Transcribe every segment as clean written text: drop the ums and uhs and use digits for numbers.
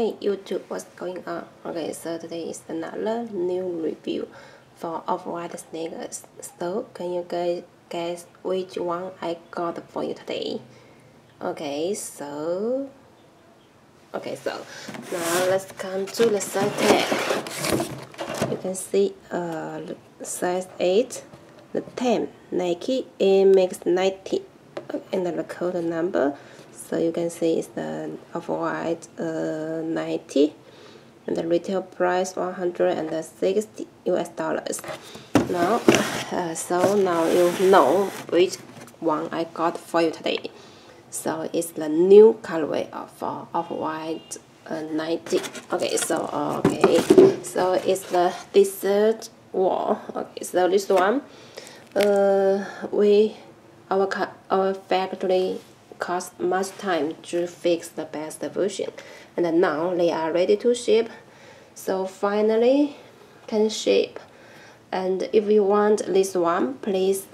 Hey YouTube, what's going on? Okay, so today is another new review for Off-White sneakers. So can you guys guess which one I got for you today? Okay, so now let's come to the size tag. You can see size 8, the 10 Nike Air Max 90, and the code number. So you can see it's the Off-White 90, and the retail price $160 US. Now, so now you know which one I got for you today. So it's the new colorway of Off-White 90. Okay, so it's the desert wall. Okay, so this one, our factory cost much time to fix the best version, and now they are ready to ship. So finally can ship. And if you want this one, please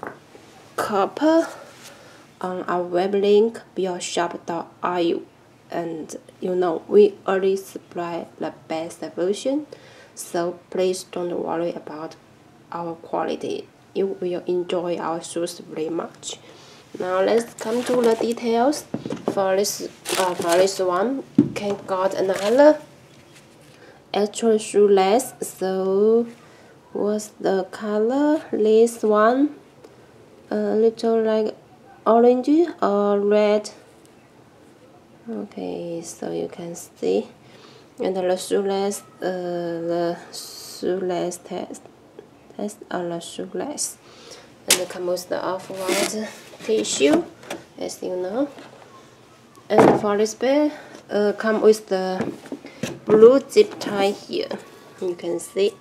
copy on our web link www.beyourshop.ru, and you know we already supply the best version, so please don't worry about our quality. You will enjoy our shoes very much. Now let's come to the details for this one. Can got another actual shoe lace. So what's the color? This one a little like orange or red. Okay, so you can see, and the shoe lace, the shoe lace, and it comes with the Off-White tissue, as you know. And for this pair, come with the blue zip tie here. You can see.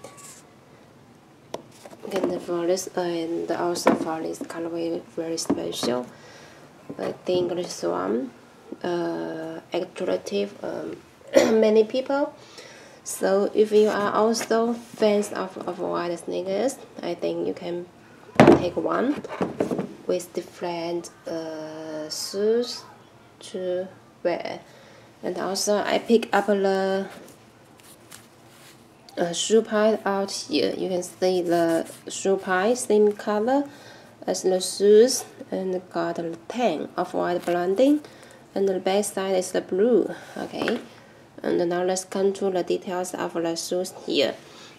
And for this, and also for this colorway, very special. I think this one, attractive many people. So if you are also fans of Off-White sneakers, I think you can take one with different shoes to wear. And also I pick up the shoe pie out here. You can see the shoe pie, same color as the shoes, and got the tan Off-White blending, and the back side is the blue. Okay, and now let's come to the details of the shoes here.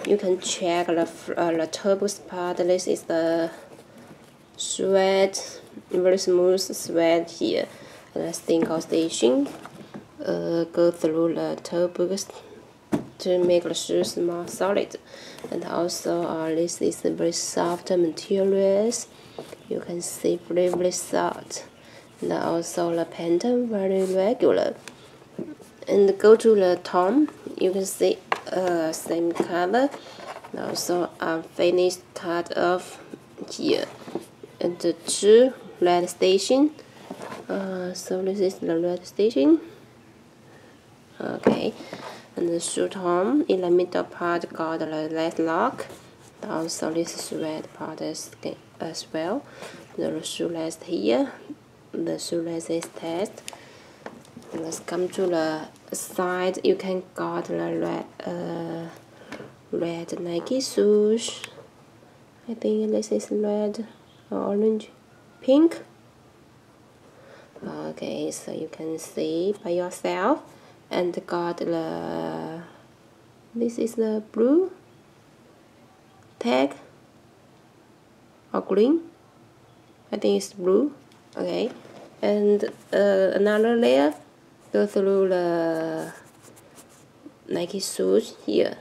You can check the top part. This is the suede, very smooth suede here. And the single stitching go through the top to make the shoes more solid. And also this is very soft materials. You can see very soft. And also the pattern very regular. And go to the tom. You can see same color, and also unfinished cut off here, and the two red station. So this is the red station. Okay, and the shoe tom in the middle part got the red lock. And also this red part is as well. The shoe lace here, the shoe lace is test. Let's come to the side. You can got the red Nike shoes. I think this is red, orange, pink. Okay, so you can see by yourself, and got the, this is the blue tag or green. I think it's blue. Okay, and another layer. Go through the Nike shoes here,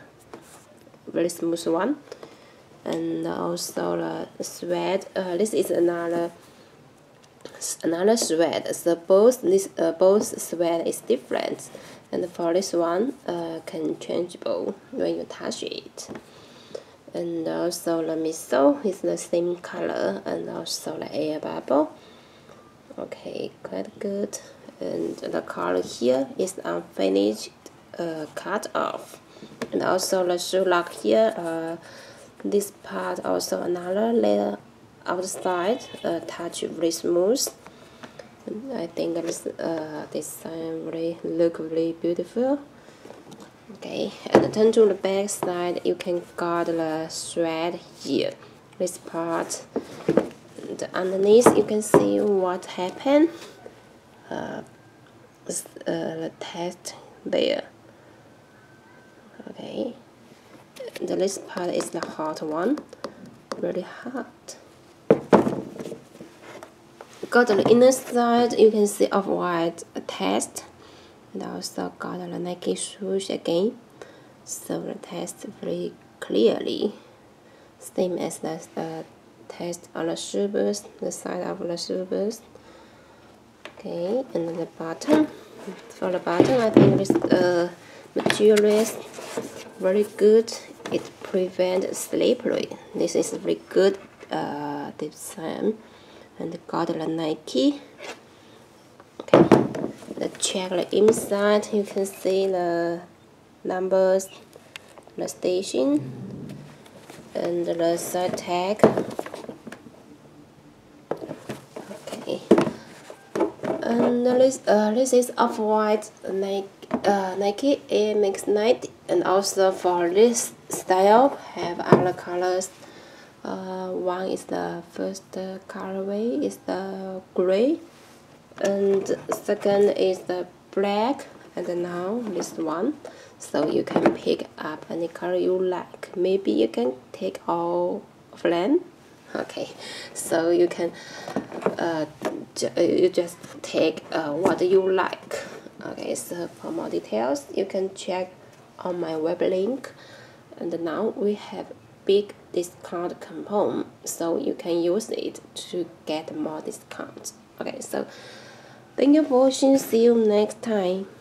very smooth one, and also the suede. This is another suede. So both suede is different, and for this one, can changeable when you touch it. And also the midsole is the same color, and also the air bubble. Okay, quite good. And the color here is unfinished cut off. And also the shoe lock here, this part also another layer outside, touch very smooth. And I think this design really look really beautiful. Okay, and turn to the back side, you can got the thread here, this part. And underneath, you can see what happened. The test there. Okay, and this part is the hot one, really hot. Got the inner side, you can see Off-White test. And also got the Nike swoosh again, so the test very clearly, same as the test on the shoes, the side of the shoes. Okay, and the bottom. For the bottom, I think this material is very good. It prevents slippery. This is a very good design, and got the Nike. Okay. Let's check the inside. You can see the numbers, the station, and the side tag. Okay, and this is Off-White Nike Air Max 90, and also for this style have other colors. One is the first colorway is the gray. And second is the black, and now this one. So you can pick up any color you like. Maybe you can take all of them. Okay, so you can you just take what you like. Okay, so for more details, you can check on my web link. And now we have big discount coupon, so you can use it to get more discounts. Okay, so thank you for watching. See you next time.